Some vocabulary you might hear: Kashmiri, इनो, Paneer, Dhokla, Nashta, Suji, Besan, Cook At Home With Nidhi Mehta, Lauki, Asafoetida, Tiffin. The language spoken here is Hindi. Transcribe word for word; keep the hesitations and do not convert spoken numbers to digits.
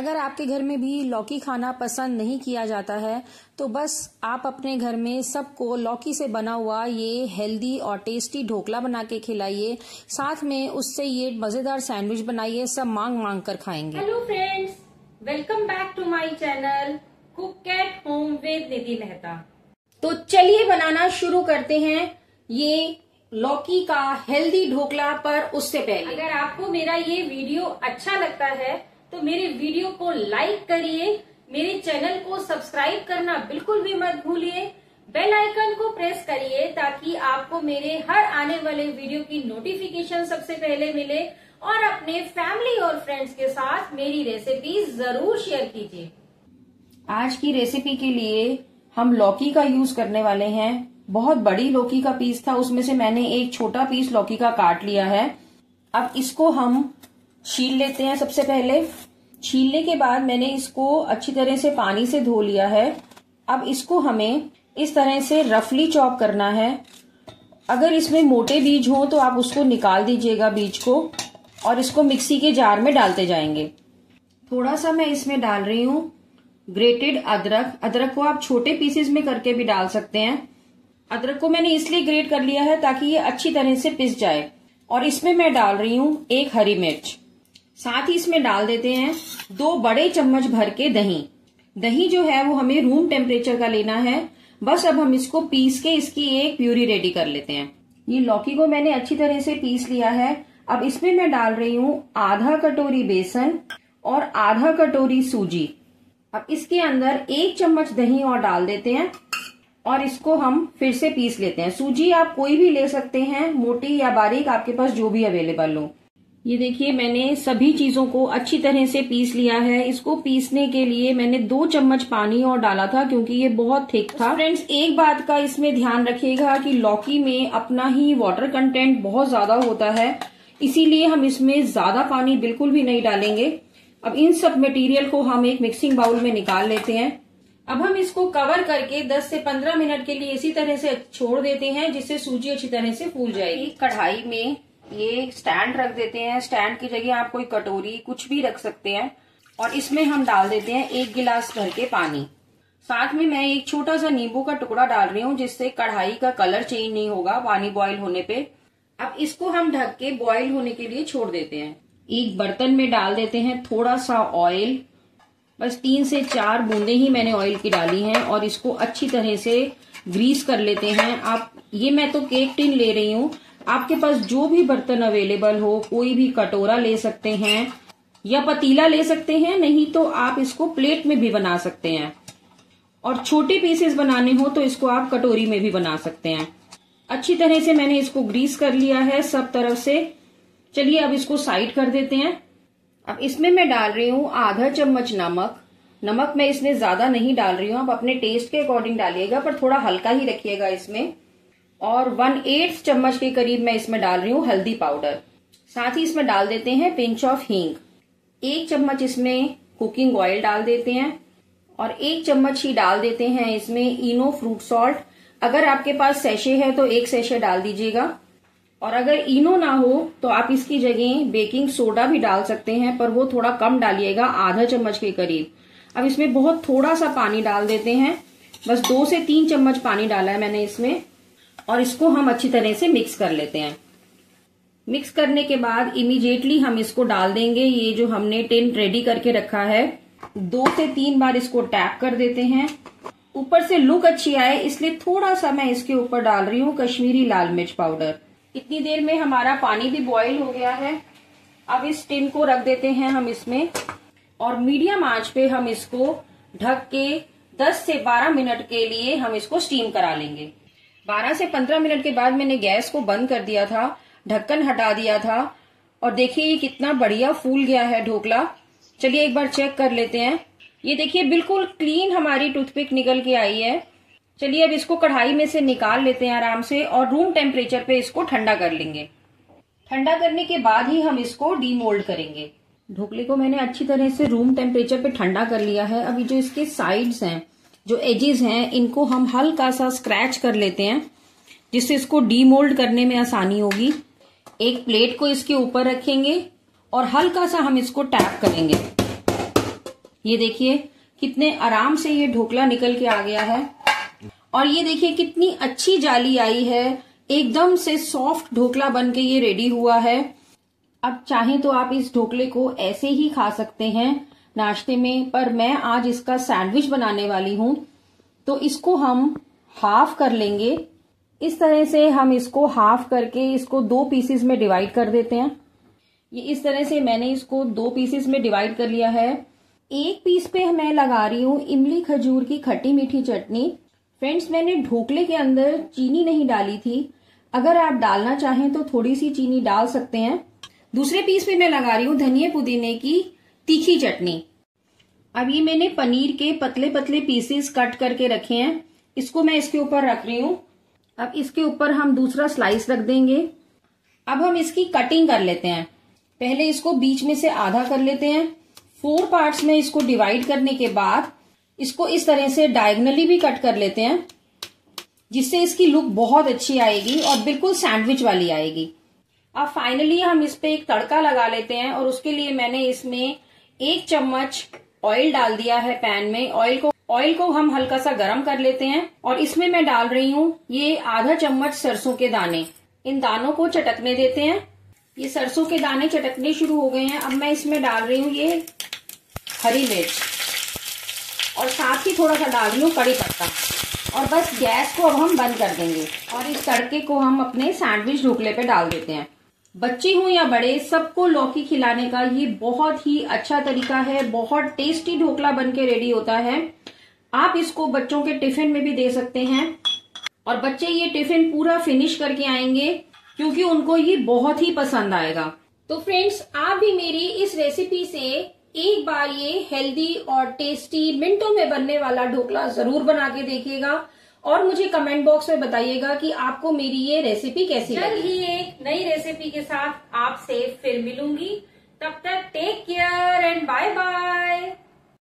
अगर आपके घर में भी लौकी खाना पसंद नहीं किया जाता है तो बस आप अपने घर में सबको लौकी से बना हुआ ये हेल्दी और टेस्टी ढोकला बना के खिलाइए, साथ में उससे ये मजेदार सैंडविच बनाइए, सब मांग मांग कर खाएंगे। Hello friends, welcome back to my channel cook at home with Nidhi Mehta. तो चलिए बनाना शुरू करते हैं ये लौकी का हेल्दी ढोकला। पर उससे पहले अगर आपको मेरा ये वीडियो अच्छा लगता है तो मेरे वीडियो को लाइक करिए, मेरे चैनल को सब्सक्राइब करना बिल्कुल भी मत भूलिए, बेल आइकन को प्रेस करिए ताकि आपको मेरे हर आने वाले वीडियो की नोटिफिकेशन सबसे पहले मिले, और अपने फैमिली और फ्रेंड्स के साथ मेरी रेसिपी जरूर शेयर कीजिए। आज की रेसिपी के लिए हम लौकी का यूज करने वाले हैं। बहुत बड़ी लौकी का पीस था, उसमें से मैंने एक छोटा पीस लौकी का काट लिया है। अब इसको हम छील लेते हैं। सबसे पहले छीलने के बाद मैंने इसको अच्छी तरह से पानी से धो लिया है। अब इसको हमें इस तरह से रफली चॉप करना है। अगर इसमें मोटे बीज हो तो आप उसको निकाल दीजिएगा बीज को, और इसको मिक्सी के जार में डालते जाएंगे। थोड़ा सा मैं इसमें डाल रही हूँ ग्रेटेड अदरक। अदरक को आप छोटे पीसेस में करके भी डाल सकते हैं। अदरक को मैंने इसलिए ग्रेट कर लिया है ताकि ये अच्छी तरह से पिस जाए। और इसमें मैं डाल रही हूँ एक हरी मिर्च, साथ ही इसमें डाल देते हैं दो बड़े चम्मच भर के दही। दही जो है वो हमें रूम टेम्परेचर का लेना है। बस अब हम इसको पीस के इसकी एक प्यूरी रेडी कर लेते हैं। ये लौकी को मैंने अच्छी तरह से पीस लिया है। अब इसमें मैं डाल रही हूँ आधा कटोरी बेसन और आधा कटोरी सूजी। अब इसके अंदर एक चम्मच दही और डाल देते हैं और इसको हम फिर से पीस लेते हैं। सूजी आप कोई भी ले सकते हैं, मोटी या बारीक, आपके पास जो भी अवेलेबल हो। ये देखिए मैंने सभी चीजों को अच्छी तरह से पीस लिया है। इसको पीसने के लिए मैंने दो चम्मच पानी और डाला था क्योंकि ये बहुत थिक था। फ्रेंड्स, एक बात का इसमें ध्यान रखिएगा कि लौकी में अपना ही वाटर कंटेंट बहुत ज्यादा होता है, इसीलिए हम इसमें ज्यादा पानी बिल्कुल भी नहीं डालेंगे। अब इन सब मटेरियल को हम एक मिक्सिंग बाउल में निकाल लेते हैं। अब हम इसको कवर करके दस से पंद्रह मिनट के लिए इसी तरह से छोड़ देते हैं, जिससे सूजी अच्छी तरह से फूल जाएगी। कढ़ाई में ये स्टैंड रख देते हैं। स्टैंड की जगह आप कोई कटोरी कुछ भी रख सकते हैं। और इसमें हम डाल देते हैं एक गिलास भर के पानी। साथ में मैं एक छोटा सा नींबू का टुकड़ा डाल रही हूँ, जिससे कढ़ाई का कलर चेंज नहीं होगा पानी बॉयल होने पे। अब इसको हम ढक के बॉयल होने के लिए छोड़ देते हैं। एक बर्तन में डाल देते हैं थोड़ा सा ऑयल। बस तीन से चार बूंदे ही मैंने ऑयल की डाली हैं, और इसको अच्छी तरह से ग्रीस कर लेते हैं। आप ये मैं तो केक टिन ले रही हूँ, आपके पास जो भी बर्तन अवेलेबल हो, कोई भी कटोरा ले सकते हैं या पतीला ले सकते हैं, नहीं तो आप इसको प्लेट में भी बना सकते हैं। और छोटे पीसेस बनाने हो तो इसको आप कटोरी में भी बना सकते हैं। अच्छी तरह से मैंने इसको ग्रीस कर लिया है सब तरफ से। चलिए अब इसको साइड कर देते हैं। अब इसमें मैं डाल रही हूँ आधा चम्मच नमक। नमक मैं इसमें ज्यादा नहीं डाल रही हूँ, आप अपने टेस्ट के अकॉर्डिंग डालिएगा, पर थोड़ा हल्का ही रखिएगा इसमें। और वन एट्थ चम्मच के करीब मैं इसमें डाल रही हूँ हल्दी पाउडर। साथ ही इसमें डाल देते हैं पिंच ऑफ हींग। एक चम्मच इसमें कुकिंग ऑयल डाल देते हैं, और एक चम्मच ही डाल देते हैं इसमें इनो फ्रूट सॉल्ट। अगर आपके पास सैशे है तो एक सैशे डाल दीजिएगा, और अगर इनो ना हो तो आप इसकी जगह बेकिंग सोडा भी डाल सकते हैं, पर वो थोड़ा कम डालिएगा, आधा चम्मच के करीब। अब इसमें बहुत थोड़ा सा पानी डाल देते हैं, बस दो से तीन चम्मच पानी डाला है मैंने इसमें। और इसको हम अच्छी तरह से मिक्स कर लेते हैं। मिक्स करने के बाद इमीडिएटली हम इसको डाल देंगे ये जो हमने टिन रेडी करके रखा है। दो से तीन बार इसको टैप कर देते हैं। ऊपर से लुक अच्छी आए इसलिए थोड़ा सा मैं इसके ऊपर डाल रही हूँ कश्मीरी लाल मिर्च पाउडर। इतनी देर में हमारा पानी भी बॉईल हो गया है। अब इस टिन को रख देते हैं हम इसमें, और मीडियम आंच पे हम इसको ढक के दस से बारह मिनट के लिए हम इसको स्टीम करा लेंगे। बारह से पंद्रह मिनट के बाद मैंने गैस को बंद कर दिया था, ढक्कन हटा दिया था, और देखिए ये कितना बढ़िया फूल गया है ढोकला। चलिए एक बार चेक कर लेते हैं। ये देखिए बिल्कुल क्लीन हमारी टूथपिक निकल के आई है। चलिए अब इसको कढ़ाई में से निकाल लेते हैं आराम से, और रूम टेम्परेचर पे इसको ठंडा कर लेंगे। ठंडा करने के बाद ही हम इसको डीमोल्ड करेंगे। ढोकले को मैंने अच्छी तरह से रूम टेम्परेचर पे ठंडा कर लिया है। अभी जो इसके साइड्स हैं, जो एजेस हैं, इनको हम हल्का सा स्क्रैच कर लेते हैं, जिससे इसको डीमोल्ड करने में आसानी होगी। एक प्लेट को इसके ऊपर रखेंगे और हल्का सा हम इसको टैप करेंगे। ये देखिए कितने आराम से ये ढोकला निकल के आ गया है। और ये देखिए कितनी अच्छी जाली आई है, एकदम से सॉफ्ट ढोकला बन के ये रेडी हुआ है। अब चाहें तो आप इस ढोकले को ऐसे ही खा सकते हैं नाश्ते में, पर मैं आज इसका सैंडविच बनाने वाली हूँ। तो इसको हम हाफ कर लेंगे, इस तरह से हम इसको हाफ करके इसको दो पीसेस में डिवाइड कर देते हैं। ये इस तरह से मैंने इसको दो पीसेस में डिवाइड कर लिया है। एक पीस पे मैं लगा रही हूँ इमली खजूर की खट्टी मीठी चटनी। फ्रेंड्स, मैंने ढोकले के अंदर चीनी नहीं डाली थी, अगर आप डालना चाहें तो थोड़ी सी चीनी डाल सकते हैं। दूसरे पीस पे मैं लगा रही हूँ धनिया पुदीने की तीखी चटनी। अब ये मैंने पनीर के पतले पतले पीसेस कट करके रखे हैं, इसको मैं इसके ऊपर रख रही हूँ। अब इसके ऊपर हम दूसरा स्लाइस रख देंगे। अब हम इसकी कटिंग कर लेते हैं। पहले इसको बीच में से आधा कर लेते हैं। फोर पार्ट्स में इसको डिवाइड करने के बाद इसको इस तरह से डायगनली भी कट कर लेते हैं, जिससे इसकी लुक बहुत अच्छी आएगी और बिल्कुल सैंडविच वाली आएगी। अब फाइनली हम इस पर एक तड़का लगा लेते हैं, और उसके लिए मैंने इसमें एक चम्मच ऑयल डाल दिया है पैन में। ऑयल को ऑयल को हम हल्का सा गरम कर लेते हैं, और इसमें मैं डाल रही हूँ ये आधा चम्मच सरसों के दाने। इन दानों को चटकने देते हैं। ये सरसों के दाने चटकने शुरू हो गए हैं। अब मैं इसमें डाल रही हूँ ये हरी मिर्च, और साथ ही थोड़ा सा डाल रही हूँ कड़ी पत्ता, और बस गैस को अब हम बंद कर देंगे। और इस तड़के को हम अपने सैंडविच ढोकले पे डाल देते हैं। बच्चे हों या बड़े, सबको लौकी खिलाने का ये बहुत ही अच्छा तरीका है। बहुत टेस्टी ढोकला बन के रेडी होता है। आप इसको बच्चों के टिफिन में भी दे सकते हैं, और बच्चे ये टिफिन पूरा फिनिश करके आएंगे, क्योंकि उनको ये बहुत ही पसंद आएगा। तो फ्रेंड्स, आप भी मेरी इस रेसिपी से एक बार ये हेल्दी और टेस्टी मिनटों में बनने वाला ढोकला जरूर बना के देखिएगा, और मुझे कमेंट बॉक्स में बताइएगा कि आपको मेरी ये रेसिपी कैसी लगी। जल्द ही एक नई रेसिपी के साथ आपसे फिर मिलूंगी, तब तक take care and bye bye.